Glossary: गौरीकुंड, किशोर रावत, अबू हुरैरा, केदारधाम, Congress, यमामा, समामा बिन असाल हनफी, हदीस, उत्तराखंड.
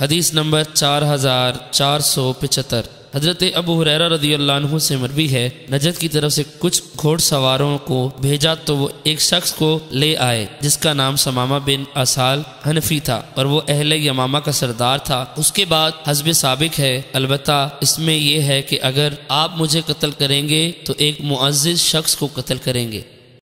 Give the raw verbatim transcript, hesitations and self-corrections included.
हदीस नंबर चार हज़ार चार सौ पचहत्तर। हज़रत अबू हुरैरा रज़ियल्लाहु अन्हु से मरवी है, नजद की तरफ से कुछ घोड़सवारों को भेजा तो वो एक शख्स को ले आए जिसका नाम समामा बिन असाल हनफी था और वो अहले यमामा का सरदार था। उसके बाद हस्बे साबिक है, अलबत्ता इसमें यह है कि अगर आप मुझे कत्ल करेंगे तो एक मुअज़्ज़िज़ शख्स को कत्ल करेंगे।